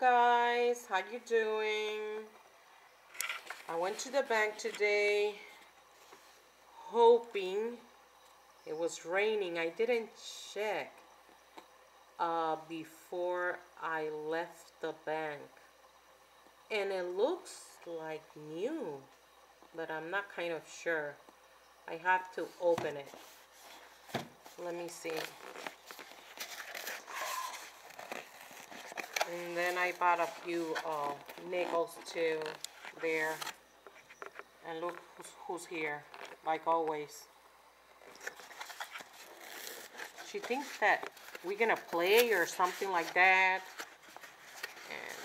Hello guys, how you doing? I went to the bank today hoping it was raining. I didn't check before I left the bank, and it looks like new, but I'm not kind of sure. I have to open it. Let me see. And then I bought a few nickels too there. And look who's here, like always. She thinks that we're gonna play or something like that. And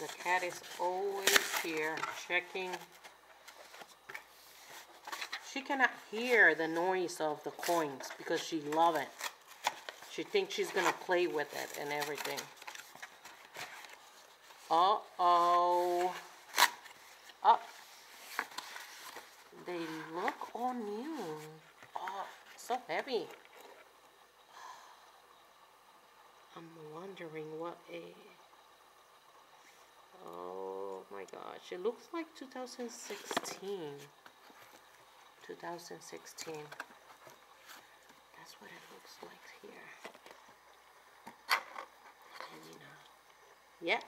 the cat is always here checking. She cannot hear the noise of the coins because she loves it. She thinks she's gonna play with it and everything. Uh-oh. Oh. They look all new. Oh, so heavy. I'm wondering what a... Oh my gosh. It looks like 2016. 2016. That's what it looks like here. And, you know. Yeah.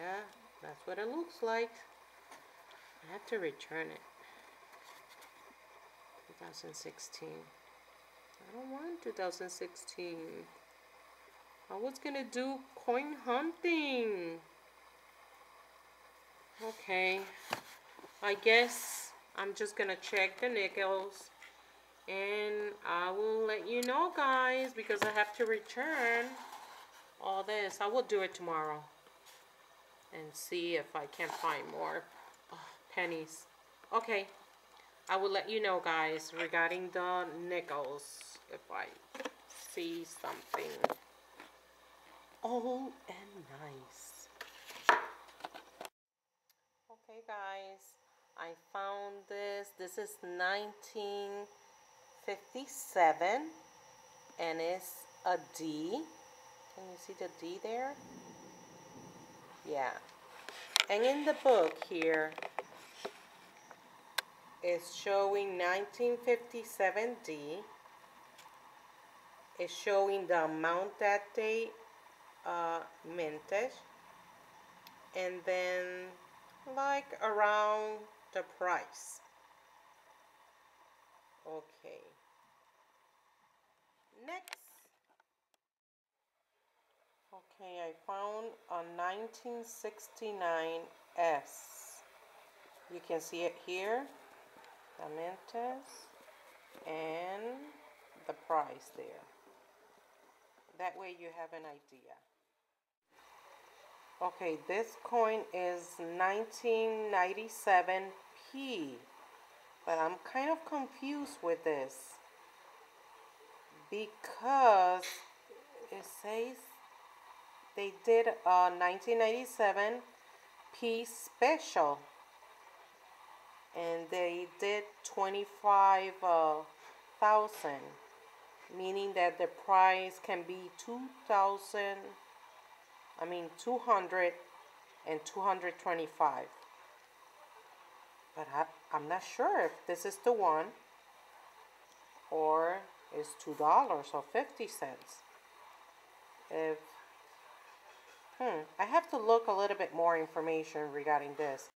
Yeah, that's what it looks like. I have to return it. 2016. I don't want 2016. I was gonna do coin hunting. Okay. I guess I'm just gonna check the nickels, and I will let you know guys, because I have to return all this. I will do it tomorrow and see if I can find more pennies. Okay, I will let you know guys regarding the nickels if I see something old and nice. Okay guys, I found this. This is 1957 and it's a D. Can you see the D there? Yeah. And in the book here, it's showing 1957 D. It's showing the amount that they minted. And then like around the price. Okay. Next. Okay, I found a 1969 S. You can see it here, the mintes, and the price there. That way you have an idea. Okay, this coin is 1997 P, but I'm kind of confused with this because it says they did a 1997 P special, and they did 25,000, meaning that the price can be 200 and 225. But I'm not sure if this is the one or it's $2.50. If I have to look a little bit more information regarding this.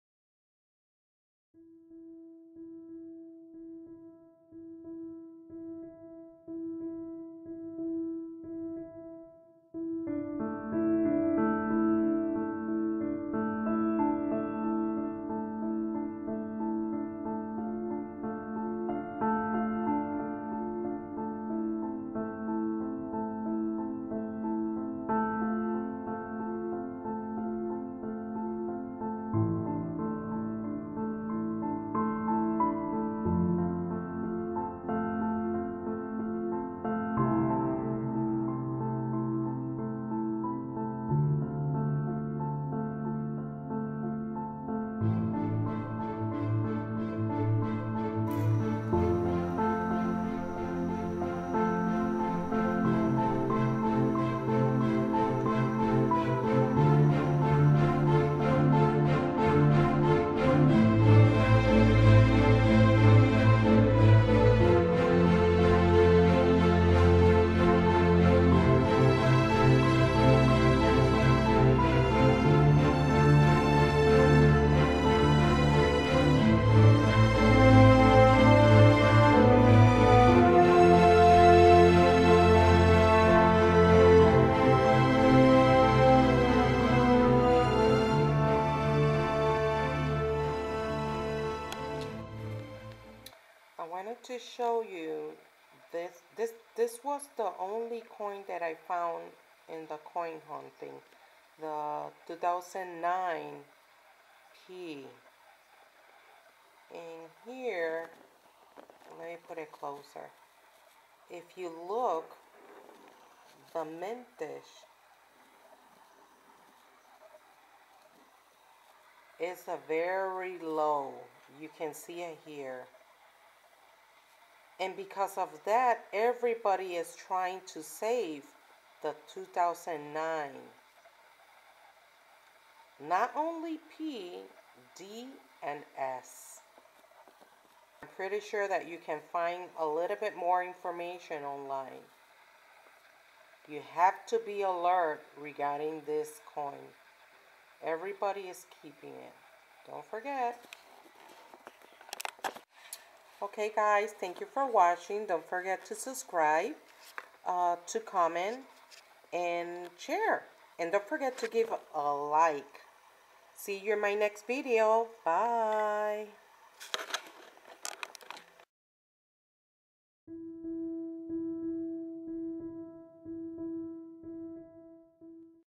I wanted to show you this. This was the only coin that I found in the coin hunting, the 2009 P. And here, let me put it closer. If you look, the mintish is a very low. You can see it here. And because of that, everybody is trying to save the 2009. Not only P, D, and S. I'm pretty sure that you can find a little bit more information online. You have to be alert regarding this coin. Everybody is keeping it. Don't forget. Okay guys, thank you for watching. Don't forget to subscribe, to comment, and share. And don't forget to give a like. See you in my next video. Bye.